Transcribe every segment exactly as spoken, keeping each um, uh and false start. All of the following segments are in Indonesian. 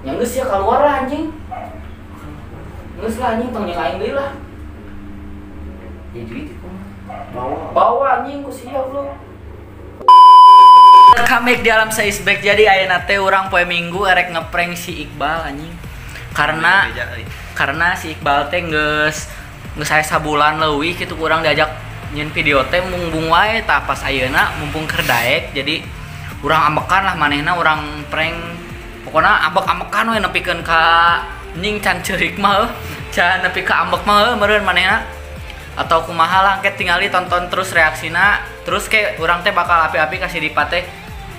Ya nges ya keluar lah anjing. Nges lah anjing, tong nyekain deui lah. Ya duit itu bawa bawa anjing ku siap lu. Kamek di alam saya isbek jadi ayeuna teh urang poe Minggu erek ngeprank si Iqbal anjing. Karena karena si Iqbal teh geus geus saya sabulan leuwih kitu kurang diajak nyen video teh mumbung wae tah pas ayeuna mumpung keur daek jadi urang ambekan lah manehna urang prank. Pokona ambek-ambekan we nepikeun ka ning can ceurik mah heuh. Can nepi ka ambek mah heuh meureun manehna. Atau kumaha lah engke tingali tonton terus reaksina terus ke urang teh bakal api-api kasih dipat teh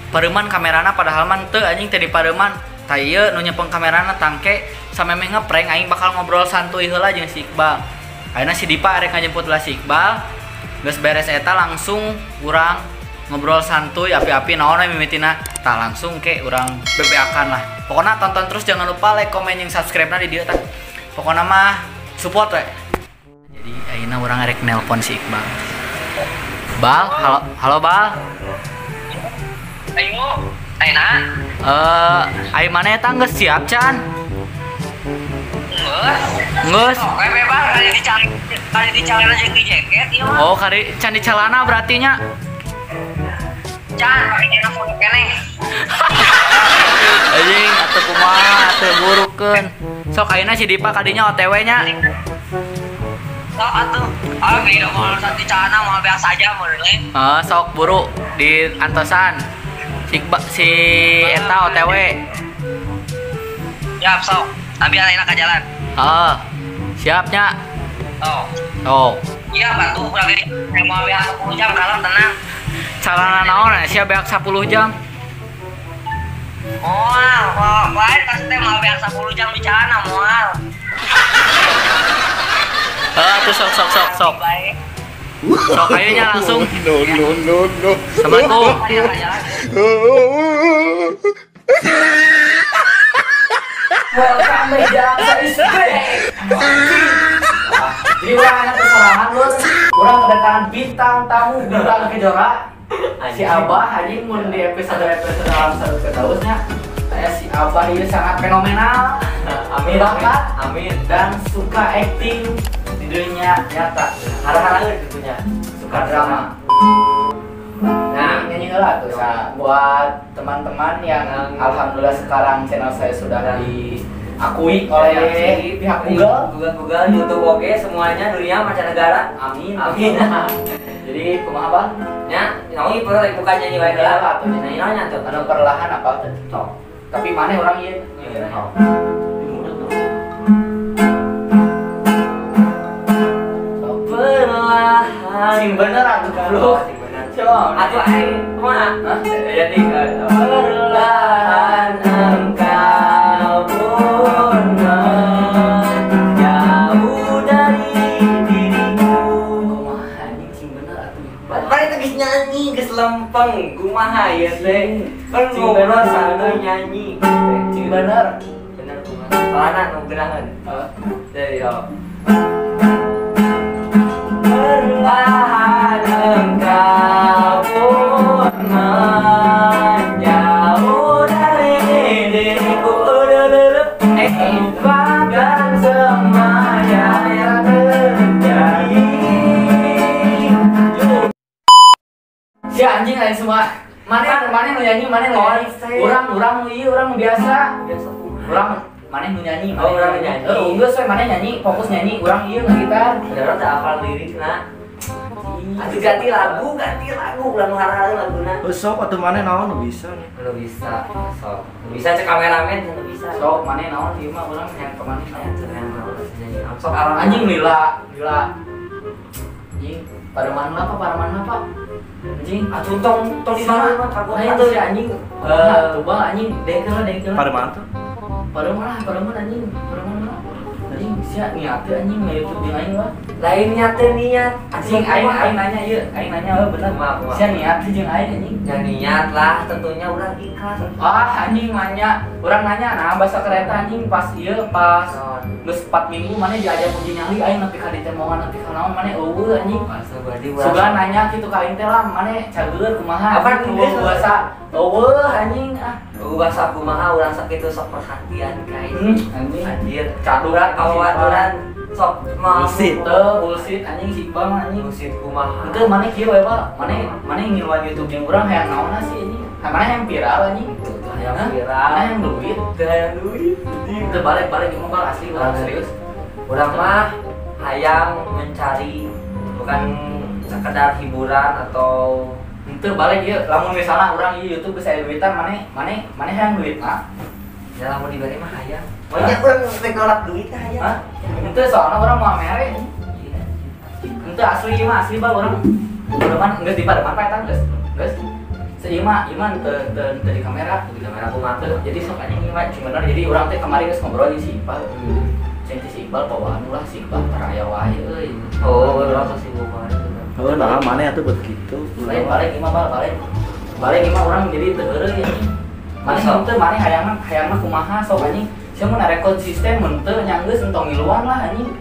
pareuman kamerana padahal man teu anjing teh dipareuman tah ieu nu nyepeng kamerana tangke sameme ngeprank aing bakal ngobrol santuy heula jeung si Iqbal. Ayeuna si Dipa arek ngajemput lah si Iqbal geus beres eta langsung urang ngobrol santuy api-api naon we mimitina tah langsung ke urang bebeakan lah. Pokona tonton terus jangan lupa like, komen jeung subscribe-na di dieu tah. Pokona mah support we. Jadi ayeuna urang arek nelpon si Iqbal. Bal, halo, halo Bal. Ayo, ayeuna. Eh, ayeuna maneh eta geus siap can? Geus. Geus. Oke bebas kali di celana, kali di celana jeung di jaket ieu mah. Oh, kali can di celana berarti nya. Can pake celana foto keneh. Anjing, atuh kumaha atuh burukeun. Sok ayeuna si Dipa kadinya O T W nya. Atuh, ah beda mau satu cana mau biasa aja mulai. Ah sok buru di antosan. Si si eta O T W. Siap sok, tapi enak ke jalan. Ah siapnya. Oh. Oh. Iya bantu kurang diri. Mau biak sepuluh jam kalau tenang. Calana naon ya siap biak sepuluh jam. Moal, oh, lain kasih teh mau biak sepuluh jam di cana moal. Ah, tuh sok sok sok sok. Sok kayaknya langsung. No no no no. Assalamualaikum. Welcome to Jakarta Isbek. Jadi orang ada kesalahan lu. Orang kedatangan bintang tamu bintang kejora. Si Abah anjing mun di episode episode dalam satu ketausnya. Saya si Abah ini sangat fenomenal. Amin bakat, amin dan suka acting. Videonya nyata, harap-harap gitunya, suka drama. Nah, nyanyi lah tuh ya. Buat teman-teman yang nah, alhamdulillah sekarang channel saya sudah diakui oleh pihak Google, Google, Google, YouTube, oke okay, semuanya dunia mancanegara. Amin, amin. Jadi kumaha Bang? Nya, naon ieu perlahan buka nyanyi wae lah atuh nyanyi nya tuh. Anu perlahan apa teh? Tapi maneh urang ieu. Iya. Sing bener atuh goblok. Sing bener. Coba. Atuh aing kemana? Hah? Ya nih. Perlahan engkau pun menjauh dari diriku. Kumaha anjing sing bener atuh. Bari teh geus nyanyi geus lempeng. Kumaha ieu teh? Kan ngobrol santai nyanyi. Sing bener. Bener kumaha? Salana nu geunaheun. Heeh. Jadi yo. Perlahan engkau pun menjauh dari diriku. Lupakan semua yang terjadi. Si anjing lain semua. Mana mana nu nyanyi mana lain. Orang orang ieu orang biasa. Biasa. Orang mana nu nyanyi? Oh orang nyanyi. Oh enggak sih mana nyanyi fokus nyanyi. Orang ieu ngagitar. Orang tak hafal lirikna. Aduh ganti lagu, ganti lagu, ulang harang-harang laguna. Sok atau mana naon lu bisa nih? Lu bisa, sok. Bisa cek kameramen, lu bisa. Sok mana naon ieu mah urang yang kemana kayak yang harus nyanyi. Sok arang anjing lila, lila. Anjing, paraman apa paraman apa? Anjing, atuh tong tong di mana? Kagohan tuh ya anjing. Eh, coba anjing dengkeun dengkeun. Paraman tuh. Paraman lah, paraman anjing, paraman lah. Anjing sia niat anjing mah YouTube lain lah. Lain niat niat. Anjing aing aing nanya ieu, aing nanya we bener maaf. Sia niat jeung aing anjing. Ya niat lah tentunya urang ikhlas. Ah anjing manya, urang nanya nah bahasa kereta anjing pas ieu pas geus empat minggu maneh diajak uji nyali aing nepi ka dieu moal nepi ka naon maneh eueuh anjing. Sugan nanya kitu ka aing teh lah maneh cageuleur kumaha. Apa nu bahasa Eueuh anjing ah. Ubah sakumaha urang sakitu sok perhatian kain. Anjing anjir caduran kawaturan sok bullshit teh bullshit anjing si Bang anjing bullshit kumaha. Henteu maneh kieu wae Pak. Maneh maneh ngiluan YouTube jeung urang hayang naon sih anjing. Mana yang viral anjing? Yang viral. Mana yang duit? Hayang duit. Teu balik-balik ngomong asli urang serius. Urang mah hayang mencari bukan sekedar hiburan atau itu balik ya, lamun misalnya orang di YouTube bisa duitan, mana mana mana yang duit mah? Ya lamun dibalik mah hayang. Banyak orang ngolak duit hayang. Itu soalnya orang mau mere. Itu asli mah asli bah orang. Depan enggak tiba depan peta geus. Geus. Seima iman teu teu di kamera, di kamera aku mah teu. Jadi sok anjing iman cuman jadi orang teh kemarin geus ngobrol jeung si Iqbal. Jeung si Iqbal bawaan ulah si Iqbal raya wae euy. Oh, urang sok sibuk wae. Kalau nah, mana itu begitu? Balik balik imam balik balik imam orang jadi terus ya. Mana itu mana hayangan hayangan kumaha sok anjing. Siapa nak konsisten mentu nyangges entong iluan lah anjing.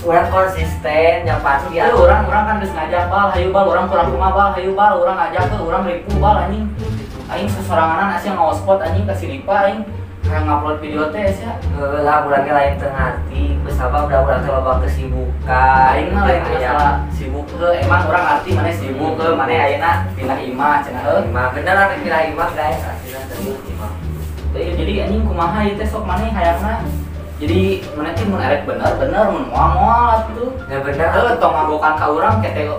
Orang konsisten yang pasti. Itu orang orang kan terus ngajak bal, hayu bal, orang kurang kumah bal, hayu bal, orang ngajak ke orang ribu bal anjing. Aing sesoranganan asyik ngospot anjing kasih lipa aing. Kayak ngupload video teh ya. Heeh lah urangnya lain teu ngarti, geus sabab udah urang teh loba kesibukan. Aing mah lain masalah sibuk heuh, emang urang ngarti maneh sibuk heuh, maneh ayeuna pindah imah cenah heuh. Imah bener lah pindah imah guys, aslinya teh imah. Jadi anjing kumaha ieu teh sok maneh hayangna. Jadi maneh teh mun arek bener-bener mun moal atuh. Ya bener heuh tong ngabokan ka urang kete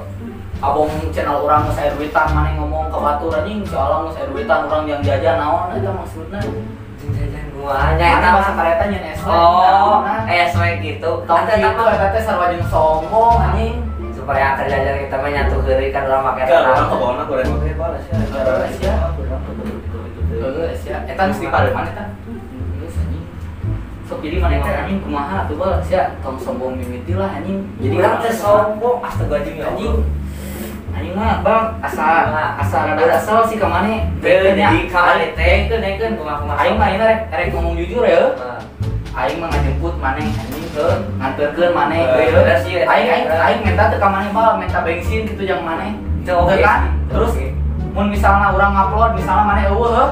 abong channel urang geus aya duitan maneh ngomong ka batur anjing, soalna geus aya duitan urang yang jajan naon eta maksudna. Wanya eta masa kareta nyen S W. Oh, S W gitu. Tong gitu eta teh sarwa jeung sombong anjing. Supaya kerja kita mah nyatu heuri kan urang make eta. Ka bawona goreng teh balas ya. Balas ya. Balas ya. Eta geus dipareman eta. Geus anjing. Sok jadi maneh teh anjing kumaha atuh balas ya. Tong sombong mimiti lah anjing. Jadi urang teh sombong astaga anjing anjing. Anjing mah bang asa asa rada asal sih ka maneh di kali teh neukeun kumaha-kumaha aing mah ieu rek rek ngomong jujur ya aing mah ngajemput maneh anjing ke nganterkeun maneh bener sih aing aing aing minta teh ka maneh bal minta bensin kitu jeung maneh teu kan terus mun misalna urang ngupload misalna maneh eueuh heuh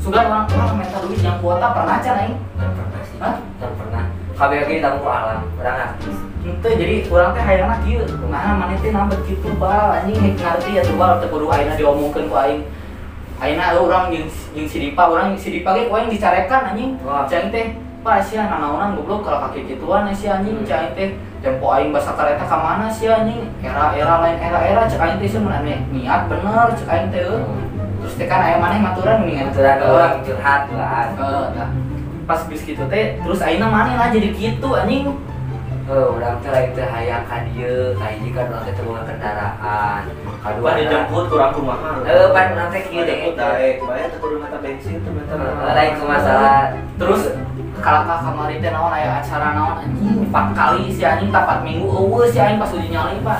sugan urang urang minta duit yang kuota pernah can aing pernah sih hah pernah kabeh ditanggung ku alam urang artis itu jadi orang teh hayangna kieu kumaha maneh teh nambet kitu bal anjing hek ngarti atuh bal teu kudu ayeuna diomongkeun ku aing ayeuna urang jeung jeung si Dipa urang si Dipa ge ku aing dicarekan anjing cai teh pa sia nanaonan goblok kalau kaki kituan si anjing cai teh tempo aing basa kareta ka mana si anjing era-era lain era-era cek aing teh mun ane niat bener cek aing teh terus teh kan aya maneh maturan mendingan maturan urang curhat lah heeh pas bis kitu teh terus ayeuna maneh lah jadi kitu anjing. Oh, orang teh lain teh hayang ka dieu, ka hiji kan urang teh teulungan kendaraan. Kadua dijemput kurang kumaha. Heuh, pan urang teh kieu deui. Bae teh kudu mata bensin teh mata. Lain masalah. Terus kalaka kamari teh naon aya acara naon anjing empat kali si anjing tapat minggu eueuh si anjing pas uji nyali Pak.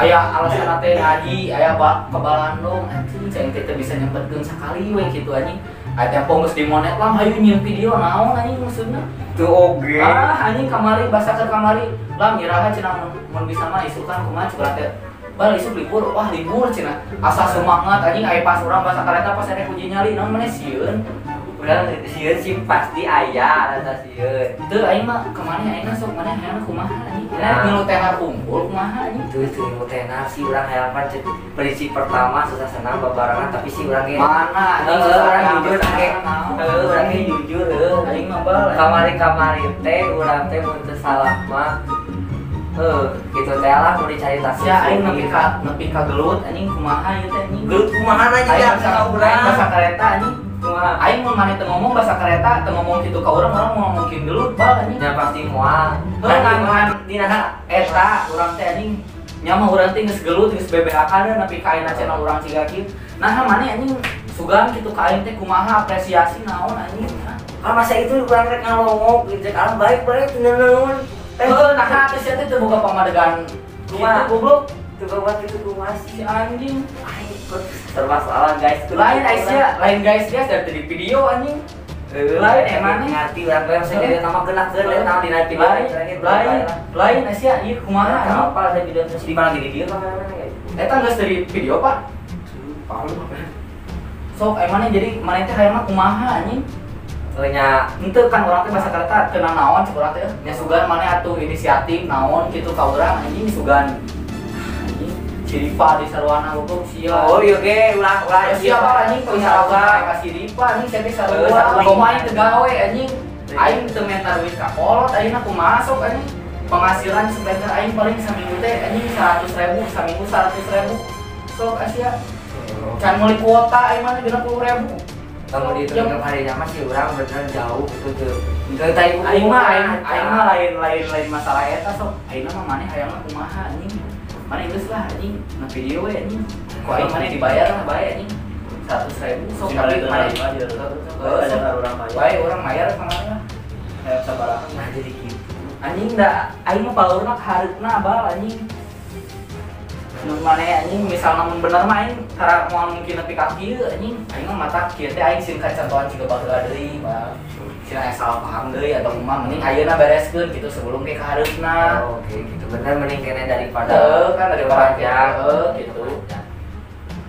Aya alasan teh ngaji, aya ke Balandung anjing cai teh teh bisa nyempetkeun sakali we kitu anjing. Aya tempo geus dimonet lah hayu nyieun video naon anjing maksudna. Tuh oge. Ah, anjing kamari basa keur kamari. Lah nyiraha cenah mun bisa mah isukan kumaha cukup teh. Bal isuk libur, wah libur cenah. Asa semangat anjing aya pas urang basa kareta pas aya uji nyali naon maneh sieun. Urang sieun sih pasti aya rasa sieun. Teu aing mah ka maneh ayeuna sok maneh hayang kumaha anjing. Milu tenar unggul kumaha anjing. Teu teu tenar si urang hayang pan prinsip pertama susah senang babarengan tapi si urang ge mana anjing urang jujur ge. Heuh urang ge jujur heuh. Kamari-kamari teh urang teh mun teu salah mah heuh kitu teh lah mun dicarita sih aing nepi ka nepi ka gelut anjing kumaha ieu teh anjing gelut kumaha na nya ka urang basa kareta anjing kumaha aing mun maneh teu ngomong basa kareta teu ngomong kitu ka urang urang mau ngomongkeun gelut bal anjing nya pasti moal heuh ngan dina eta urang teh anjing nya mah urang teh geus gelut geus bebeakan nepi ka ayeuna channel urang ciga kieu naha maneh anjing sugan kitu ka aing teh kumaha apresiasi naon anjing. Kalau masa itu kurang rek ngalongok gitu kalau baik baik tenenun tenenun nah habis ya teh boga pamadegan rumah goblok teu buat itu rumah si anjing aing permasalahan guys lain Aisyah lain guys dia dari video anjing lain emane ngati urang teh saya nama genah geun taun dina ti lain lain Aisyah ieu kumaha apa saya video di mana di video eta geus dari video Pak palu. So, emangnya jadi mana teh hayangna kumaha anjing? Nya henteu kan urang teh basa kareta teu naon sakurang teh. Nya sugan maneh atuh inisiatif naon kitu ka urang anjing sugan. Anjing Siripa di sarwana gogok sia. Oh ieu ge ulah ulah siapa anjing teu sarwa ka Siripa anjing teh sarwa. Kumaha teu gawe anjing? Aing teu mentar duit ka kolot ayeuna kumaha sok anjing? Penghasilan sepeda aing paling saminggu teh anjing seratus ribu saminggu seratus ribu. Sok asia. Can mulai kuota aing mah genep puluh ribu. Kalau dihitung-hitung harinya masih orang beneran jauh itu tuh. Enggak tahu aing mah aing aing mah lain-lain lain masalah eta sok. Ayeuna mah maneh hayangna kumaha anjing? Maneh geus lah anjing, na video we anjing. Ku aing maneh dibayar lah bae anjing. seratus ribu sok kali maneh dibayar. Heeh, ada orang bayar. Bae orang bayar samaneh. Hayang sabaraha mah jadi kitu. Anjing da aing mah palurna hareupna bal anjing. Mun maneh anjing misalna mun bener mah aing tara moal mungkin nepi ka kieu anjing aing mah mata kieu teh aing sieun kacontohan jiga baheula deui mah sia salah paham deui atau mah mending ayeuna bereskeun kitu sebelum ke kahareupna. Oh, oke kitu bener mending kene daripada heuh kan ada panjang heuh kitu.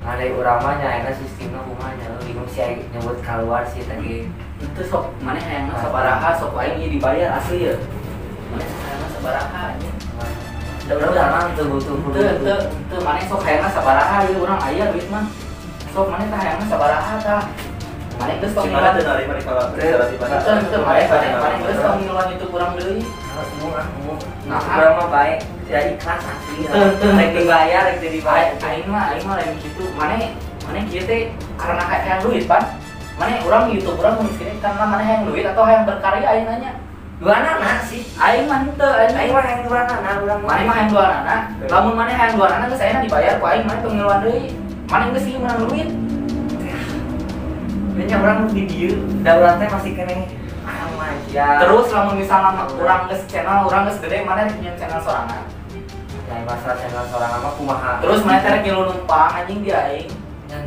Nah deui urang mah nya eta sistemna kumaha nya bingung si aing nyebut kaluar sih tadi. Itu sok maneh hayangna sabaraha sok aing ieu dibayar asli ya. Maneh hayangna sabaraha anjing. Udah-udah itu butuh itu itu itu mana sok hayangna sabaraha ieu urang aya duit mah sok mana teh hayangna sabaraha tah mana geus sok mana teh narima di kalah secara tiba-tiba teh mana geus sok ngiluan itu kurang deui semua nah urang mah bae jadi ikhlas asli rek dibayar rek dibayar aing mah aing mah lain kitu mana mana kieu teh karena hayang duit pan mana urang YouTuber urang miskin karena mana hayang duit atau hayang berkarya aing nanya duana na sih aing mah henteu aing mah hayang duana na urang mah aing mah hayang duana na lamun maneh hayang duana na geus ayeuna dibayar ku aing mah pengiluan deui maneh geus ieu menang duit nya urang di dieu da urang teh masih keneh ah mah ya terus lamun misalna urang geus channel urang geus gede maneh punya channel sorangan ya masalah channel sorangan mah kumaha terus maneh teh kilu numpang anjing di aing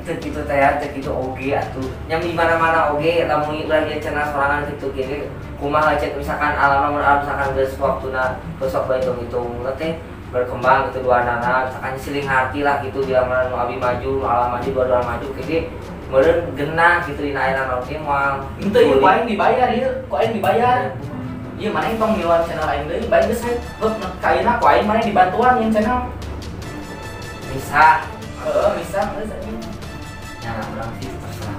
teu kitu teh teh kitu oge atuh nya di mana-mana oge lamun urang ieu cenah sorangan kitu gini kumaha cek misalkan alam lamun alam misalkan geus waktuna besok bae hitung-hitung teh berkembang kitu duanana misalkan siling harti lah kitu di lamun abi maju alam maju dua-dua maju kitu meureun genah kitu dina ayeuna mah moal henteu ieu bae dibayar ieu ku aing dibayar ieu maneh tong miluan channel aing deui bae geus beuh kaina ku aing maneh dibantuan nyen channel bisa heuh bisa geus anjing. Nah, orang sih terserah.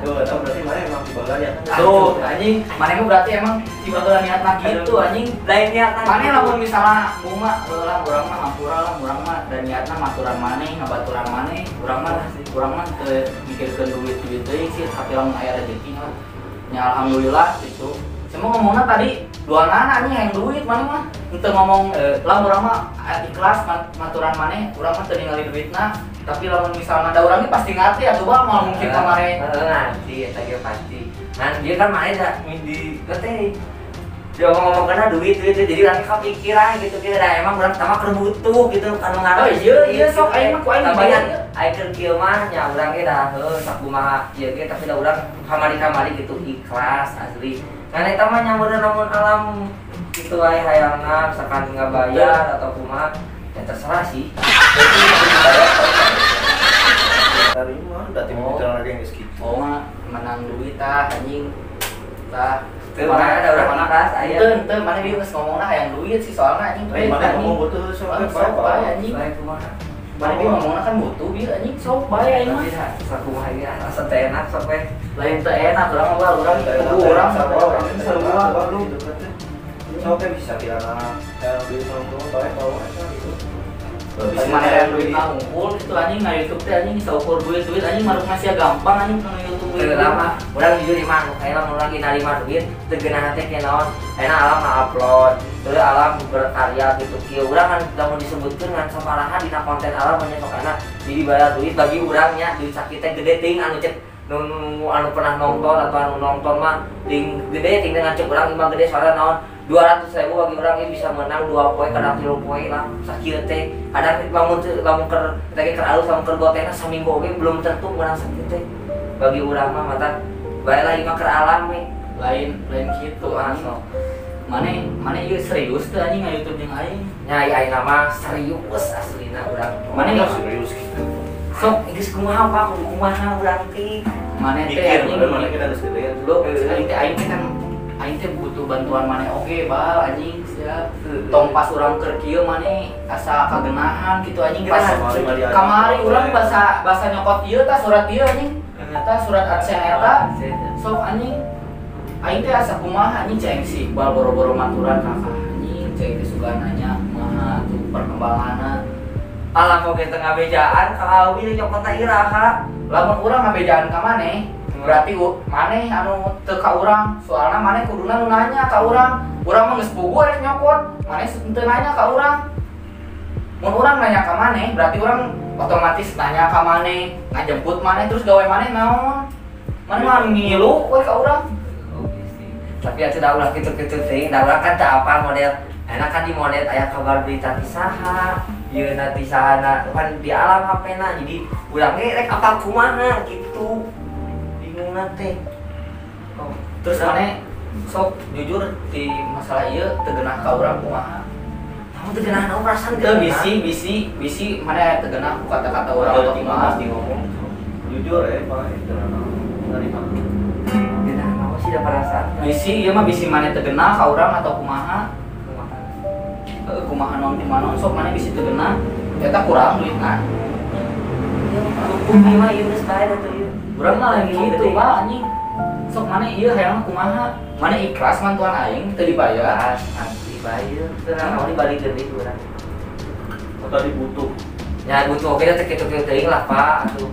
Tuh, tahu berarti mana emang dibagal ya? Tuh, anjing, mana emang berarti emang dibagal niat lagi itu anjing. Lain niat lagi. Mana lamun misalnya muma lah urang mah hampura lah urang mah dan niatna maturan mane, ngabaturan mane, urang mah urang mah teu mikirkeun duit-duit deui sih, tapi lamun aya rezeki mah nya alhamdulillah gitu. Cuma ngomongna tadi dua anak anjing yang duit mana mah henteu ngomong lah urang mah ikhlas maturan mane, urang mah teu ningali duitna. Tapi lamun misalnya ada orangnya pasti ngerti atau bah mau mungkin kemarin ngerti ya tadi pasti nah dia kan main dah di katanya dia ngomong karena duit duit jadi orang kepikiran gitu kita dah emang orang sama kerbutuh gitu kan mengarah oh iya iya sok emang kau emang banyak air kecil mah ya orangnya dah heh saku mah iya gitu tapi dah orang kamari kamari gitu ikhlas asli karena itu mah yang udah namun alam gitu ay hayangna misalkan nggak bayar atau kumaha ya terserah sih. Terima, udah tim itu orang yang miskin. Oh, menang duit tah anjing. Tah, mana ada orang mana kelas aya. Teu, teu mana dia geus ngomongna hayang duit sih soalna anjing. Mana ngomong butuh soalna sok bae anjing. Mana dia ngomongna kan butuh bieu anjing sok bae aing mah. Sakumaha ieu asa teh enak sok bae. Lain teh enak urang mah urang kudu urang sabar urang sabar baru. Sok bisa dirana. Kalau duit ngomong bae kalau asa gitu. Bisa mana duit mah ngumpul itu anjing na YouTube teh anjing bisa ukur duit-duit anjing maruk masih gampang anjing nang YouTube duit lama urang jujur imah kaila mun lagi narima duit teu geunah teh kenaon enak alam upload teu alam berkarya gitu kieu urang kan lamun disebutkeun ngan saparaha dina konten alam nya sok enak dibayar duit bagi urang nya duit sakit teh gede ting anu cet nu anu pernah nonton atau anu nonton mah ting gede ting ngancuk urang imah gede soalna naon dua ratus ribu bagi orang yang bisa menang dua poin kadang tilu poin lah sakieu teh kadang lamun lamun keur teh keur alus lamun keur gotena saminggu oge belum tentu menang sakieu teh bagi urang mah mata bae lah imah keur alam we lain lain kitu aso mane mane ieu serius teh anjing ka YouTube jeung aing nya aing mah serius aslina urang mane serius kitu Sok geus kumaha Pak, kumaha urang teh? Maneh teh mana kita harus geudean dulu. Aing teh aing kan aing teh butuh bantuan maneh oge bal anjing siap. Tong pas urang keur kieu maneh asa kagenahan kitu anjing pas kamari urang basa basa nyokot ieu tah surat ieu anjing. Eta surat absen eta. Sok anjing aing teh asa kumaha anjing cai si Iqbal boro-boro maturan kakak anjing cai teh sugan nanya kumaha tuh perkembanganna. Alam oke tengah bejaan kalau ini nyokot iraha lamun urang ngabejaan ka maneh berarti maneh anu teu ka urang soalna maneh kuduna nu nanya ka urang urang mah geus puguh rek nyokot maneh teu nanya ka urang mun urang nanya ka maneh berarti urang otomatis nanya ka maneh ngajemput maneh terus gawe maneh naon maneh mah ngilu we ka urang tapi atuh da ulah kitu-kitu teh da urang kan teu apal model enak kan di model aya kabar berita pisaha ya nanti sana kan di alam H P na jadi ulang rek apa kumaha gitu bingung nanti oh. Terus aneh sok jujur di masalah iya tegenah ka urang kumaha kamu tegenah naon perasaan teu bisi bisi bisi mana tegenah ku kata-kata urang kumaha di ngomong jujur eh paling tegenah naon dari kamu tegenah naon sih da perasaan bisi ieu mah bisi mana tegenah ka urang atau kumaha kumaha naon kumaha sok mana bisa tegenah eta kurang duitna kumaha ieu geus bae da teu urang mah lagi kitu bae anjing sok mana ieu hayang kumaha mana ikhlas mantuan aing teu dibayar asli bae teu naon dibalikeun duit urang atau dibutuh nya butuh oge teh kitu-kitu teuing lah Pak atuh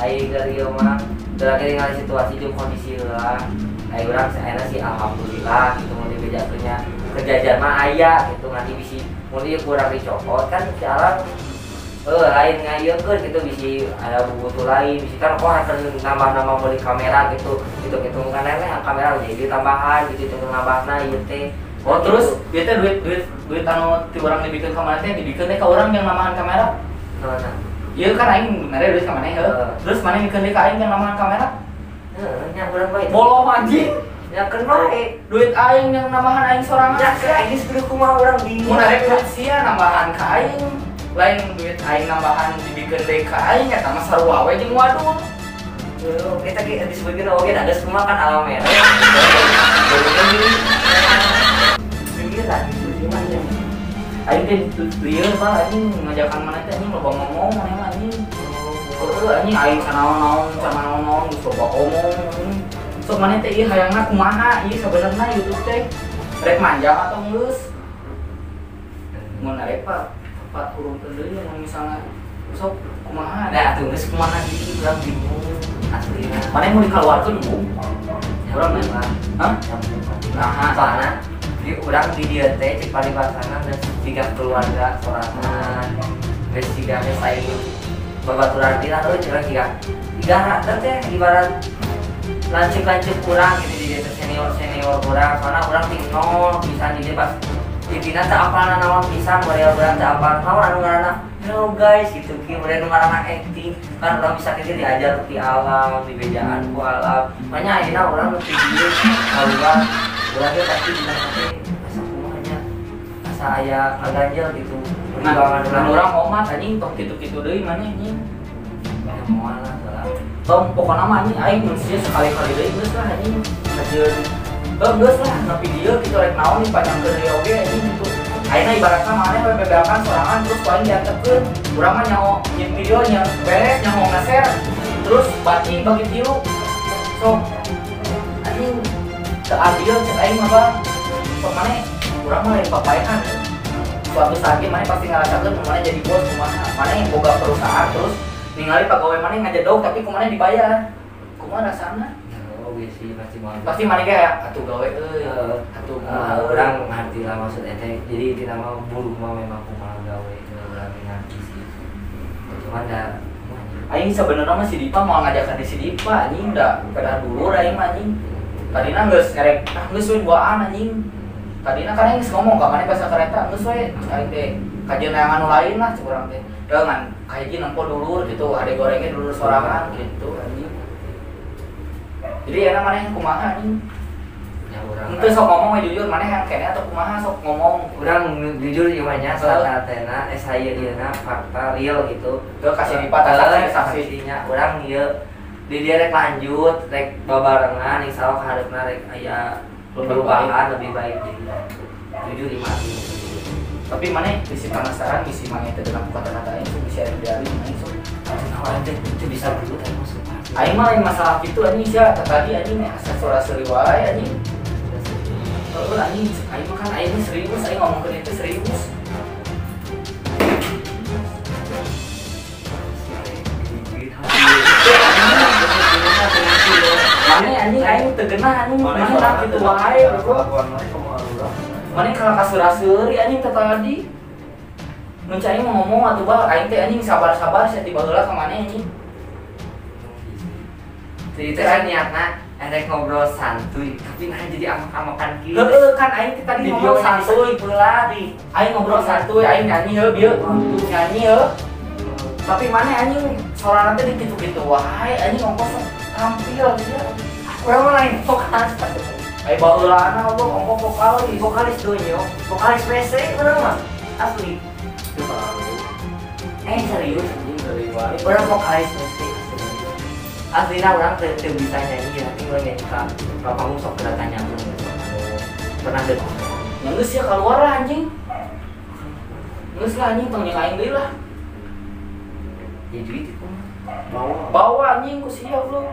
aing gari ieu mah teu lagi ningali situasi jeung kondisi heula aing urang saena sih alhamdulillah kitu mun dibejakeunnya kejajan mah aya gitu nanti bisi mulai kurang dicopot kan jalan eh lain ngayekeun gitu bisi ada butuh lain bisi kan kok harus nambah-nambah beli kamera gitu gitu-gitu kan lain kamera jadi tambahan gitu teu nambahna ieu teh oh terus ieu teh duit duit duit anu ti urang dibikeun ka maneh teh dibikeun teh ka urang yang nambahan kamera heeh ieu kan aing bener duit ka maneh heeh terus maneh mikeun deui ka aing yang nambahan kamera heeh nya urang bae bolong anjing ya kenal eh duit aing yang nambahan aing sorangan ya aing sebenernya kumaha orang bingung menarik sia nambahan ka aing lain duit aing nambahan dibikin deh ka aing ya sama seru awe jeung waduh yuk kita disebutin oke ada semua kan alam merah begini tadi tujuan aing aing teh tujuan pak aing ngajakan mana teh aing loba ngomong mana aing aing aing canaon-naon canaon-naon loba omong sok mana teh ieu hayangna kumaha ieu sabenerna YouTube teh rek manjang atau geus mun arek Pak tepat urungkeun deui mun misalna sok kumaha da atuh geus kumaha iki urang bingung aslina mana mun dikaluarkeun mung ya urang mah hah nah soalna di urang di dieu teh cek palibasana dan tiga keluarga sorangan geus tiga geus aing babaturan dina euy cerah tiga tiga rata teh ibarat lancip-lancip kurang gitu di diatur senior-senior kurang karena kurang tinggi nol bisa jadi pas titina tak apalan awal pisang model kurang tak apalan awal anu ngarana hello guys gitu ki model anu ngarana acting kan orang bisa gitu diajar di alam di bejaan ku alam makanya akhirnya orang lebih dia keluar orangnya pasti bilang oke masa semuanya masa ayah ngeganjel gitu perkembangan orang orang omat anjing tok gitu-gitu deui mana anjing ya moalah tong pokoknya mah anjing aing manusia sekali-kali deui geus lah anjing hajeun tong geus lah nepi dieu kitu rek naon dipajangkeun deui oge anjing kitu ayeuna ibaratna maneh we bebeakan sorangan terus paling diantepkeun urang mah nyaho nyeun video nya beres nyaho nge-share terus bagi bagi tilu sok anjing teu adil cek aing mah bang sok maneh urang mah lain papaehan suatu saat ge maneh pasti ngarasakeun maneh jadi bos kumaha maneh boga perusahaan terus ningali pegawai mana ngajadog tapi kumana dibayar kumana rasana oh iya sih pasti banget pasti mana kayak atuh gawe euy atuh urang ngerti lah maksud eta jadi kita mah buru mah memang kumaha gawe urang ngerti sih cuman da aing sebenarnya mah si Dipa mau ngajakan di si Dipa anjing da kada dulur aing mah anjing tadina geus karek ah geus we duaan anjing tadina kan aing geus ngomong ka mana basa kareta geus we aing teh kajian yang anu lain lah urang teh dengan kayak gini nempo dulur gitu ada gorengnya dulur sorangan gitu anjing jadi enak mana yang kumaha anjing Itu sok ngomong we jujur maneh yang kene atau kumaha sok ngomong urang jujur ieu mah nya salah tena esa ieu dina fakta real gitu. Teu kasih dipatahkeun saksinya urang ieu di dia rek lanjut rek babarengan insyaallah kahareupna rek aya perubahan lebih baik dina. Jujur ieu tapi maneh misi penasaran misi maneh teh dalam kata-kata itu bisa diari maneh sok naon teh teu bisa dulu teh maksud. Aing mah masalah kitu anjing sia tadi anjing aksesoris wae anjing. Kalau lagi, ayo makan airnya serius, ayo ngomongin itu serius. Mana anjing ayo tergenah anjing, mana lah gitu wae kok. Mana kalau kasur-asuri anjing tadi. Mun aing mau ngomong atuh bah aing teh anjing sabar-sabar sia tiba heula ka maneh anjing. Jadi teh niatna erek ngobrol santuy, tapi nah jadi amak-amakan kieu. Heueuh kan aing teh tadi ngomong santuy heula di. Aing ngobrol santuy, aing nyanyi heuh bieu, nyanyi heuh. Tapi maneh anjing sorana teh dikitu-kitu wae, anjing ongkos tampil dia. Urang mah lain vokalis. Ai baheulana oge ongkos vokalis, vokalis donyo, vokalis W C urang mah asli. Teu parah. Eh serius anjing teu wae. Urang vokalis W C. Aslinya orang teu bisa nyanyi, tapi gue nyanyi kak kalau kamu sok kedatanya pernah deh ngelus ya keluar lah anjing ngelus lah anjing, tengah nyekain deh lah ya duit itu bawa bawa anjing, ku siap lu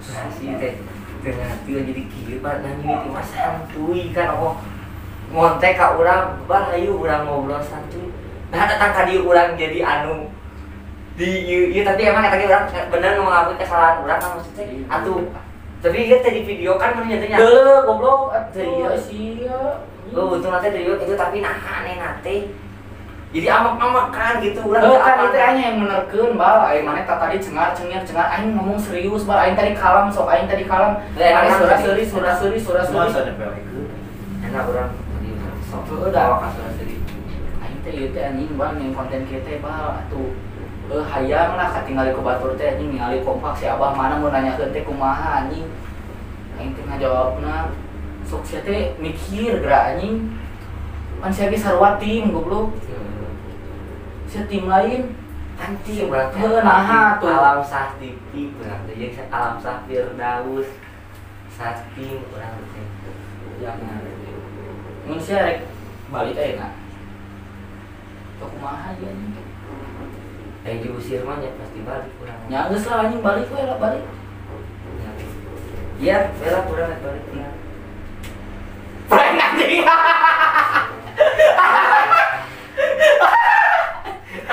siap sih teh tengah hati lah jadi gila nyanyi itu mas santuy kan oh ngontek kak orang bah ayo orang ngobrol santuy. Nah datang kadi urang jadi anu di ieu tapi emang eta ge urang bener ngelakuin kesalahan urang kan maksud teh atuh tapi ieu teh di video kan mun nyatanya heuh goblok teh ieu sia oh untung teh di itu tapi nahan ena teh jadi amak-amakan gitu urang kan teh anya yang menerkeun bal aing maneh tadi cengar cengir cengar aing ngomong serius bal aing tadi kalem sok aing tadi kalem aing sura-suri sura-suri sura-suri masa depel ieu enak urang tadi sok heuh da waktu sura-suri ieu teh anjing bang yang konten kieu teh bah atuh eueuh hayang lah katinggali ku batur teh anjing ningali kompak si abah mana mun nanyakeun teh kumaha anjing aing teh ngajawabna sok sia teh mikir geura anjing pan sia ge sarua tim goblok sia tim lain anti berarti naha tuh alam sah tipi berarti jeung alam sah firdaus saking urang teh yang mun sia rek balik ayeuna kok kumaha aja nih kayak diusir mah ya pasti balik kurang ya geus lah anjing balik we lah balik iya we lah kurang balik kurang prank anjing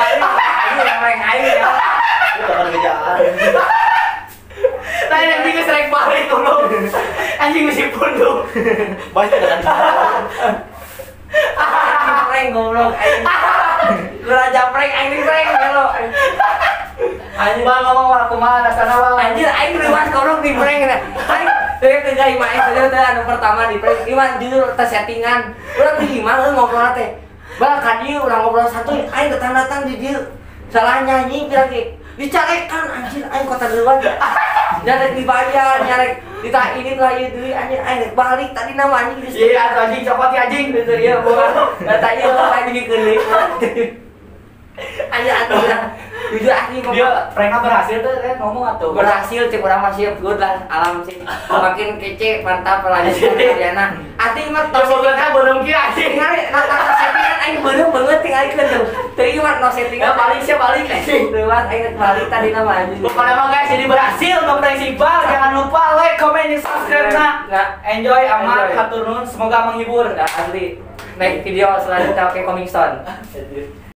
ayo yang prank ayo ya udah kerjaan tadi anjing geus rek balik tolong anjing mesti pundung banyak kan prank goblok anjing raja prank anjing prank lo anjing bang ngomong aku mah rasana bang anjir aing riwan goblok di prank nah aing teh teh imae teh anu pertama di prank iman jujur teh settingan urang di iman euy ngobrol teh bang ka dieu urang ngobrol santuy aing datang-datang di dieu salah nyanyi pirang ge dicalekan anjir aing kota deuan nyarek dibayar nyarek kita ini tuh aja dulu anjing anjing balik tadi nama anjing di sini iya anjing copot ya anjing itu dia bukan kata iya lo lagi dikelik anjing anjing jujur anjing dia mereka berhasil tuh kan ngomong atau berhasil cek orang masih good lah alam sih makin kece mantap lah anjing Ariana anjing mah tersoalnya belum kira anjing nari nata settingan anjing belum banget tinggal ikut terima no settingan balik sih balik anjing lewat anjing balik tadi nama anjing kalau emang guys jadi berhasil ngomong si bal jangan lupa like komen di subscribe nah enjoy amat hatur nuhun semoga menghibur nah asli next video selanjutnya oke coming soon.